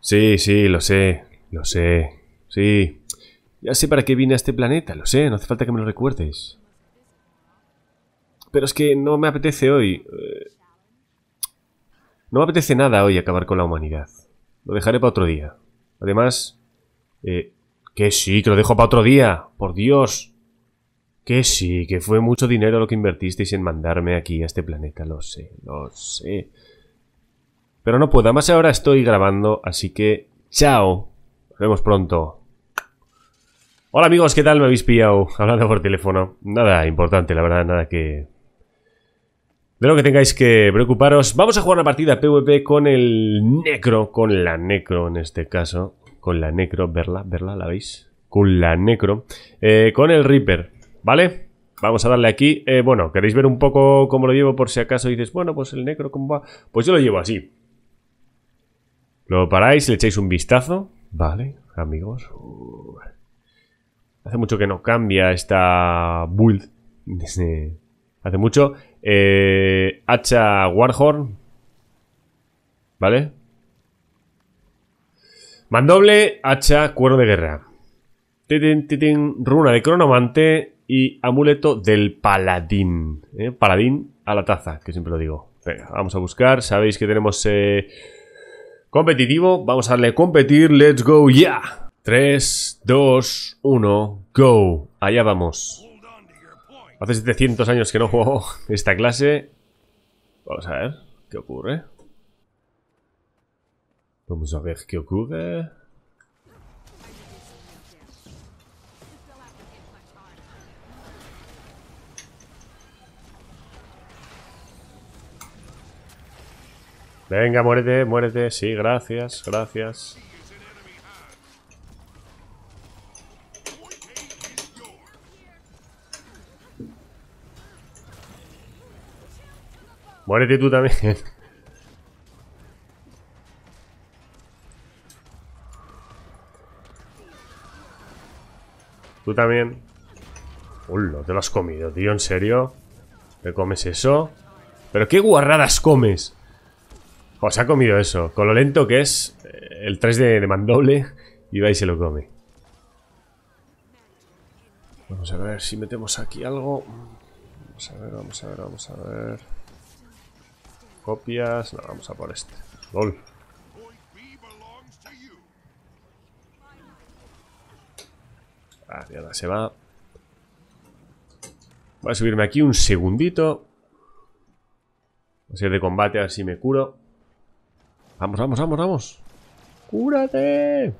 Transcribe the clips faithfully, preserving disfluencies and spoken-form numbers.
Sí, sí, lo sé, lo sé, sí. Ya sé para qué vine a este planeta, lo sé, no hace falta que me lo recuerdes. Pero es que no me apetece hoy. No me apetece nada hoy acabar con la humanidad. Lo dejaré para otro día. Además, eh, que sí, que lo dejo para otro día, por Dios. Que sí, que fue mucho dinero lo que invertisteis en mandarme aquí a este planeta, lo sé, lo sé. Pero no puedo, además ahora estoy grabando, así que chao. Nos vemos pronto. Hola amigos, ¿qué tal? Me habéis pillado hablando por teléfono. Nada importante, la verdad, nada que... de lo que tengáis que preocuparos. Vamos a jugar una partida PvP con el necro, con la necro en este caso. Con la necro, verla, verla, ¿la veis? Con la necro. Eh, con el Reaper, ¿vale? Vamos a darle aquí. Eh, bueno, queréis ver un poco cómo lo llevo por si acaso dices, bueno, pues el necro, ¿cómo va? Pues yo lo llevo así. Lo paráis, le echáis un vistazo. Vale, amigos. Uh, hace mucho que no cambia esta build. Desde... hace mucho. Eh, hacha Warhorn, ¿vale? Mandoble, hacha cuero de guerra, titin, titin, runa de cronomante y amuleto del paladín, ¿eh? Paladín a la taza, que siempre lo digo. Venga, vamos a buscar. Sabéis que tenemos eh, competitivo. Vamos a darle a competir. Let's go, ya yeah. tres, dos, uno, go. Allá vamos. Hace setecientos años que no juego esta clase. Vamos a ver qué ocurre. Vamos a ver qué ocurre. Venga, muérete, muérete. Sí, gracias, gracias. Muérete tú también. Tú también. Hola, te lo has comido, tío, ¿en serio? ¿Te comes eso? ¿Pero qué guarradas comes? Os ha comido eso. Con lo lento que es el tres de, de mandoble. Y va y se lo come. Vamos a ver si metemos aquí algo. Vamos a ver, vamos a ver, vamos a ver. Copias, no, vamos a por este. Gol. Ah, mierda, se va. Voy a subirme aquí un segundito. Voy a ir de combate a ver si me curo. Vamos, vamos, vamos, vamos. ¡Cúrate!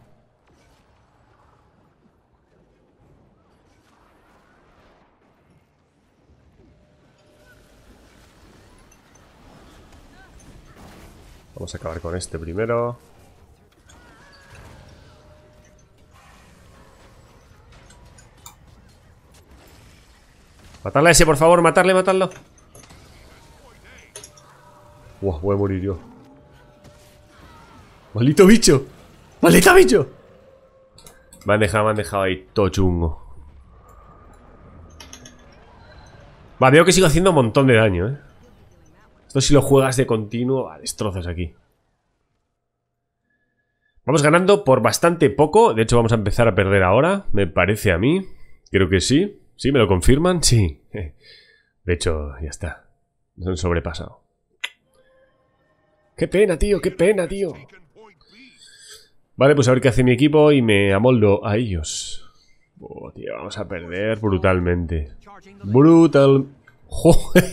Vamos a acabar con este primero. Matarle a ese, por favor. Matarle, matarlo. Uah, voy a morir yo. ¡Maldito bicho! ¡Maldito bicho! Me han dejado, me han dejado ahí todo chungo. Va, veo que sigo haciendo un montón de daño, eh. Esto si lo juegas de continuo, ah, destrozas aquí. Vamos ganando por bastante poco. De hecho vamos a empezar a perder ahora, me parece a mí. Creo que sí. ¿Sí? ¿Me lo confirman? Sí. De hecho, ya está. Nos han sobrepasado. ¡Qué pena, tío! ¡Qué pena, tío! Vale, pues a ver qué hace mi equipo y me amoldo a ellos. Oh, tío, vamos a perder brutalmente. Brutal... ¡Joder!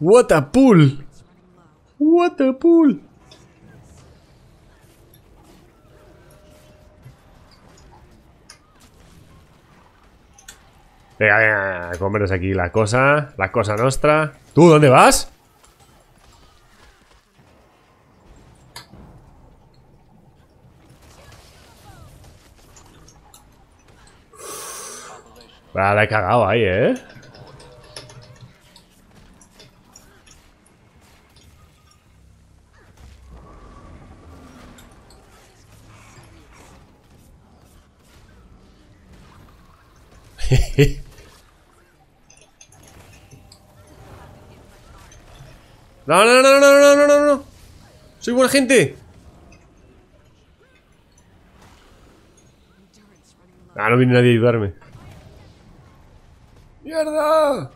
What a pool. What a pool. Venga, venga, comeros aquí la cosa. La cosa nuestra. ¿Tú dónde vas? Ah, la he cagado ahí, eh. No, no, no, no, no, no, no, no. Soy buena gente. Ah, no viene nadie a ayudarme. ¡Mierda!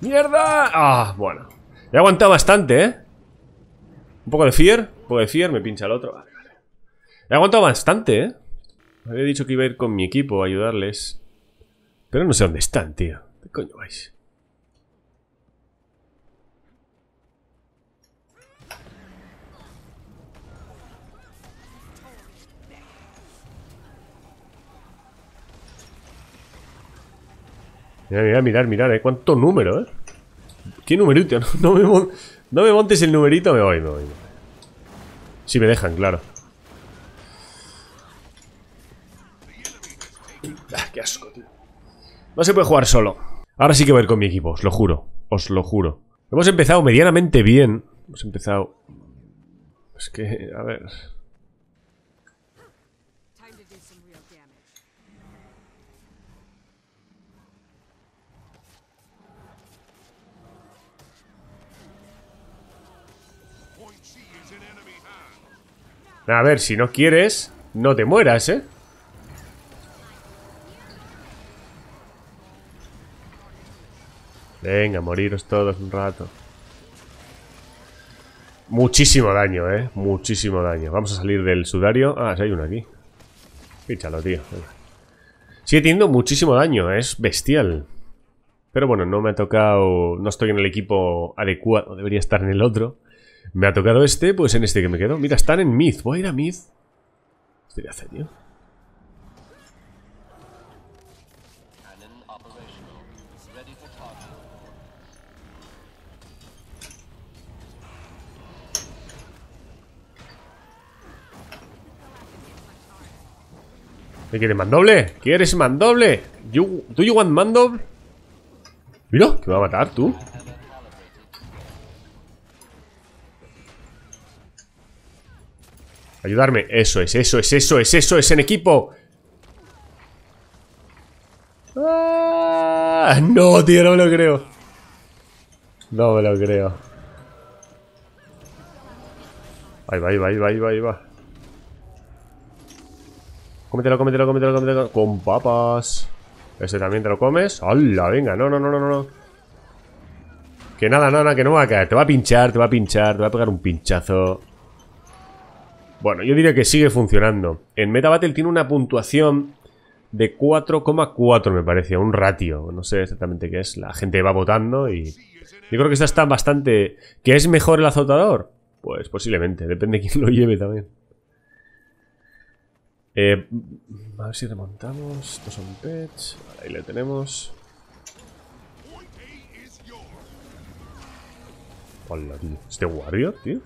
¡Mierda! Ah, bueno. He aguantado bastante, ¿eh? Un poco de fear. Un poco de fear. Me pincha el otro. Vale, vale. He aguantado bastante, ¿eh? Había dicho que iba a ir con mi equipo a ayudarles. Pero no sé dónde están, tío. ¿Qué coño vais? Mirad, mirad, mirad, mirad, ¿eh? Cuánto número, ¿eh? ¿Qué numerito? No, no, me mon no me montes el numerito, me voy, me voy. Si me dejan, claro. Ah, qué asco, tío. No se puede jugar solo. Ahora sí que voy a ir con mi equipo, os lo juro. Os lo juro. Hemos empezado medianamente bien. Hemos empezado... Es que, a ver... A ver, si no quieres, no te mueras, ¿eh? Venga, moriros todos un rato. Muchísimo daño, ¿eh? Muchísimo daño. Vamos a salir del sudario. Ah, sí hay uno aquí. Píchalo, tío. Venga. Sigue teniendo muchísimo daño, es bestial. Pero bueno, no me ha tocado... No estoy en el equipo adecuado, debería estar en el otro. Me ha tocado este, pues en este que me quedo. Mira, están en Myth. Voy a ir a Myth. ¿Qué hace, tío? ¿Me quieres Mandoble? ¿Quieres Mandoble? You, ¿Do you want Mandoble? Mira, que me va a matar, tú. Ayudarme, eso es, eso es, eso es, eso es en equipo. ¡Ah! No, tío, no me lo creo. No me lo creo. Ahí va, ahí va, ahí va, ahí va, ahí va. Cómetelo, cómetelo, cómetelo, cómetelo. Con papas. Ese también te lo comes. ¡Hala, venga! No, no, no, no, no. Que nada, nada, que no me va a caer. Te va a pinchar, te va a pinchar, te va a pegar un pinchazo. Bueno, yo diría que sigue funcionando. En MetaBattle tiene una puntuación de cuatro coma cuatro, me parece, un ratio. No sé exactamente qué es. La gente va votando y... Yo creo que esta está bastante... ¿Que es mejor el azotador? Pues posiblemente, depende de quién lo lleve también. Eh, a ver si remontamos. Estos son pets. Vale, ahí le tenemos. Hola, tío. ¿Este warrior, tío?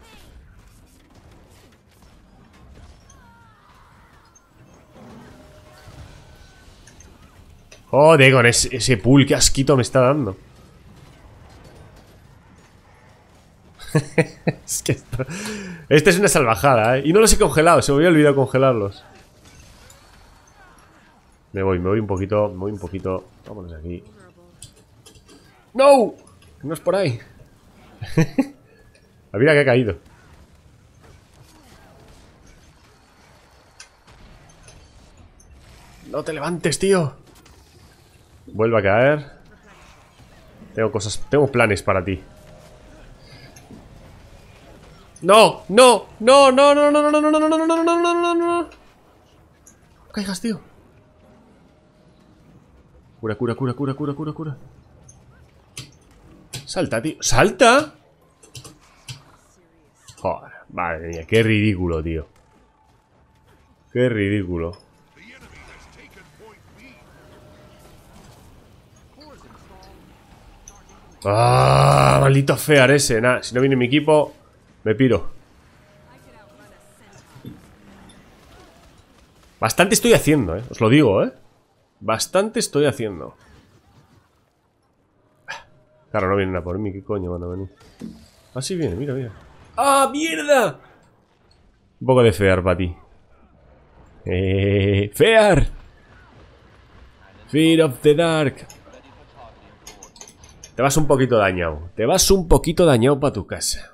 Oh, Dagon, ese, ese pool, qué asquito me está dando. Es que esto, esta es una salvajada, ¿eh? Y no los he congelado, se me había olvidado congelarlos. Me voy, me voy un poquito, me voy un poquito. Vámonos aquí. ¡No! No es por ahí. La mira que ha caído. No te levantes, tío. Vuelve a caer. Tengo cosas, tengo planes para ti. No, no, no, no, no, no, no, no, no, no, no, no, no, no, no, no, no. Caigas, tío. Cura, cura, cura, cura, cura, cura, cura. Salta, tío. ¡Salta! Joder, madre mía, qué ridículo, tío. Qué ridículo. ¡Ah! Maldito fear ese. Nah, si no viene mi equipo, me piro. Bastante estoy haciendo, eh. Os lo digo, eh. Bastante estoy haciendo. Claro, no vienen a por mí. ¿Qué coño van a venir? Ah, sí viene, mira, mira. ¡Ah, mierda! Un poco de fear para ti. Eh, ¡Fear! Fear of the dark. Te vas un poquito dañado. Te vas un poquito dañado para tu casa.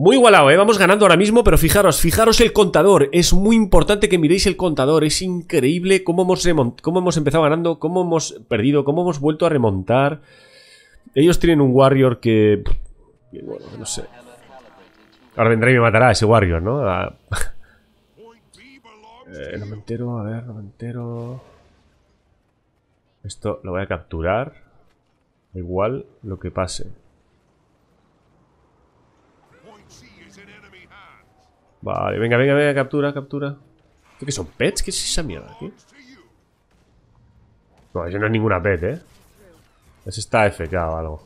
Muy igualado, ¿eh? Vamos ganando ahora mismo, pero fijaros, fijaros el contador. Es muy importante que miréis el contador. Es increíble cómo hemos, cómo hemos empezado ganando, cómo hemos perdido, cómo hemos vuelto a remontar. Ellos tienen un Warrior que... Bueno, no sé. Ahora vendrá y me matará ese Warrior, ¿no? A... eh, no me entero, a ver, no me entero. Esto lo voy a capturar. Igual lo que pase. Vale, venga, venga, venga, captura, captura. ¿Qué son pets? ¿Qué es esa mierda aquí? No, eso no es ninguna pet, ¿eh? Es esta F K o algo.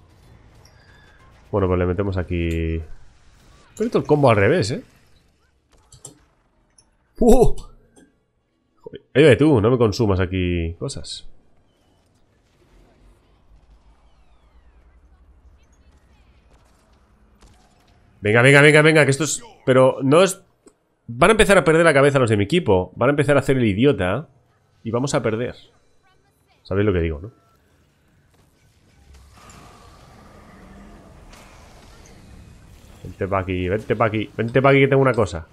Bueno, pues le metemos aquí... Pero todo el combo al revés, ¿eh? ¡Uh! Oye, tú, no me consumas aquí cosas. Venga, venga, venga, venga, que esto es... Pero no es... Van a empezar a perder la cabeza los de mi equipo. Van a empezar a hacer el idiota. Y vamos a perder. ¿Sabéis lo que digo, no? Vente pa' aquí, vente pa' aquí. Vente pa' aquí que tengo una cosa.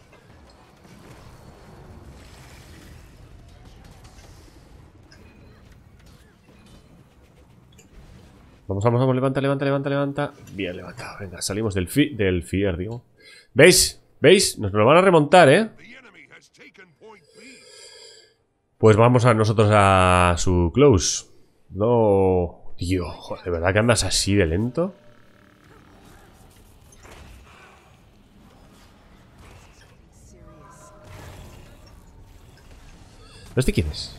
Vamos, vamos, vamos, levanta, levanta, levanta, levanta. Bien, levanta, venga, salimos del fi del fier, digo. ¿Veis? ¿Veis? Nos lo van a remontar, ¿eh? Pues vamos a nosotros a su close. No... Tío, joder, ¿de verdad que andas así de lento? ¿No sé quién es?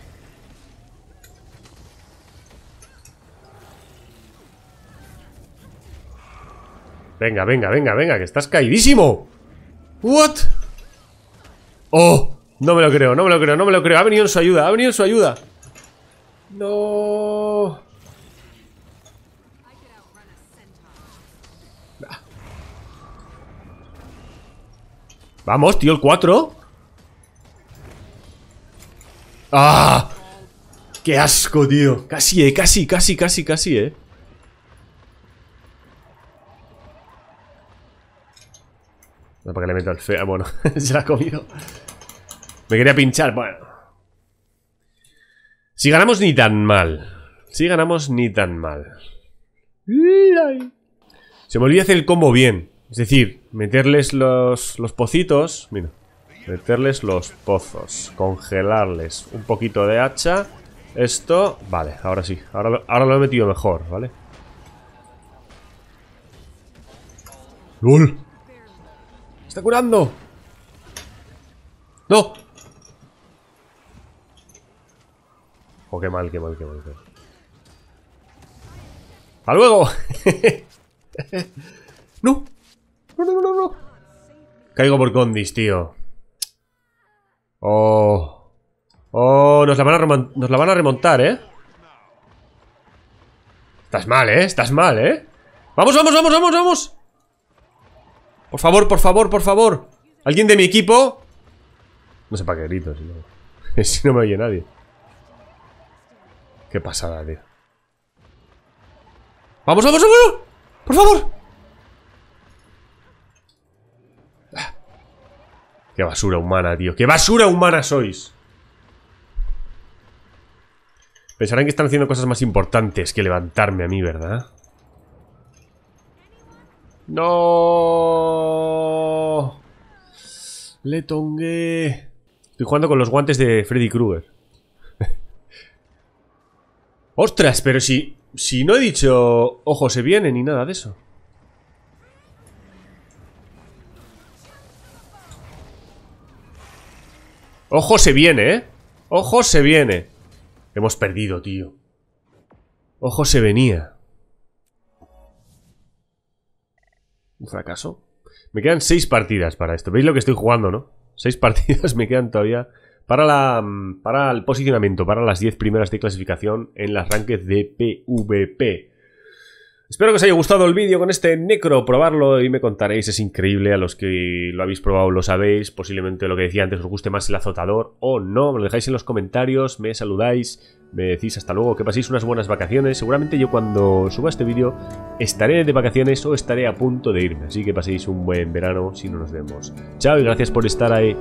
Venga, venga, venga, venga, que estás caidísimo. What? Oh, no me lo creo, no me lo creo, no me lo creo. Ha venido en su ayuda, ha venido en su ayuda. No. Ah. Vamos, tío, el cuatro. Ah, qué asco, tío. Casi, eh, casi, casi, casi, casi, eh. No, para que le meto al feo. Bueno, se la ha comido. Me quería pinchar. Bueno. Si ganamos ni tan mal. Si ganamos ni tan mal. Se me olvida hacer el combo bien. Es decir, meterles los, los pocitos. Mira. Meterles los pozos. Congelarles. Un poquito de hacha. Esto. Vale, ahora sí. Ahora lo, ahora lo he metido mejor, ¿vale? ¡Lol! ¡Está curando! ¡No! Oh, qué mal, qué mal, qué mal, qué mal. ¡A luego! ¡No! ¡No, no, no, no! Caigo por condis, tío. ¡Oh! ¡Oh! Nos la van a, nos la van a remontar, ¿eh? Estás mal, ¿eh? Estás mal, ¿eh? ¡Vamos, vamos, vamos, vamos, vamos! Por favor, por favor, por favor. ¿Alguien de mi equipo? No sé para qué grito, si no, si no me oye nadie. Qué pasada, tío. ¡Vamos, vamos, vamos! ¡Por favor! Ah. ¡Qué basura humana, tío! ¡Qué basura humana sois! Pensarán que están haciendo cosas más importantes que levantarme a mí, ¿verdad? No, le tongué. Estoy jugando con los guantes de Freddy Krueger. Ostras, pero si, si no he dicho ojo se viene ni nada de eso. Ojo se viene, eh. Ojo se viene. Hemos perdido, tío. Ojo se venía. Un fracaso. Me quedan seis partidas para esto. ¿Veis lo que estoy jugando, no? Seis partidas me quedan todavía para, la, para el posicionamiento, para las diez primeras de clasificación en las rankings de P V P. Espero que os haya gustado el vídeo con este necro, probarlo y me contaréis, es increíble, a los que lo habéis probado lo sabéis, posiblemente lo que decía antes os guste más el azotador o no, me lo dejáis en los comentarios, me saludáis, me decís hasta luego, que paséis unas buenas vacaciones, seguramente yo cuando suba este vídeo estaré de vacaciones o estaré a punto de irme, así que paséis un buen verano si no nos vemos. Chao y gracias por estar ahí.